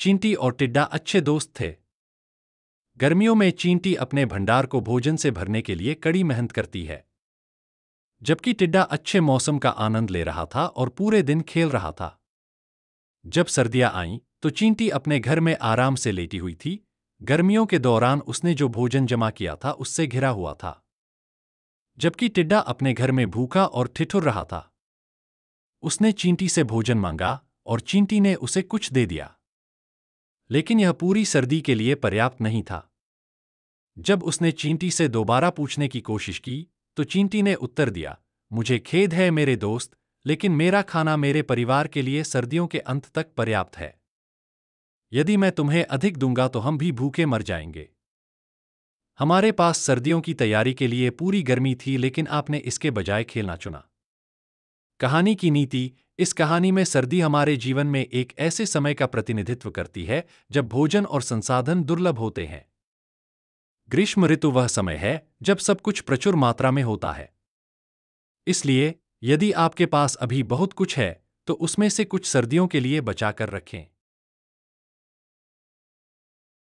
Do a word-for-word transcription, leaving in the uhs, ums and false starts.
चींटी और टिड्डा अच्छे दोस्त थे। गर्मियों में चींटी अपने भंडार को भोजन से भरने के लिए कड़ी मेहनत करती है, जबकि टिड्डा अच्छे मौसम का आनंद ले रहा था और पूरे दिन खेल रहा था। जब सर्दियां आईं तो चींटी अपने घर में आराम से लेटी हुई थी। गर्मियों के दौरान उसने जो भोजन जमा किया था उससे घिरा हुआ था, जबकि टिड्डा अपने घर में भूखा और ठिठुर रहा था। उसने चींटी से भोजन मांगा और चींटी ने उसे कुछ दे दिया, लेकिन यह पूरी सर्दी के लिए पर्याप्त नहीं था। जब उसने चींटी से दोबारा पूछने की कोशिश की तो चींटी ने उत्तर दिया, मुझे खेद है मेरे दोस्त, लेकिन मेरा खाना मेरे परिवार के लिए सर्दियों के अंत तक पर्याप्त है। यदि मैं तुम्हें अधिक दूंगा तो हम भी भूखे मर जाएंगे। हमारे पास सर्दियों की तैयारी के लिए पूरी गर्मी थी, लेकिन आपने इसके बजाय खेलना चुना। कहानी की नीति। इस कहानी में सर्दी हमारे जीवन में एक ऐसे समय का प्रतिनिधित्व करती है जब भोजन और संसाधन दुर्लभ होते हैं। ग्रीष्म ऋतु वह समय है जब सब कुछ प्रचुर मात्रा में होता है। इसलिए यदि आपके पास अभी बहुत कुछ है तो उसमें से कुछ सर्दियों के लिए बचाकर रखें।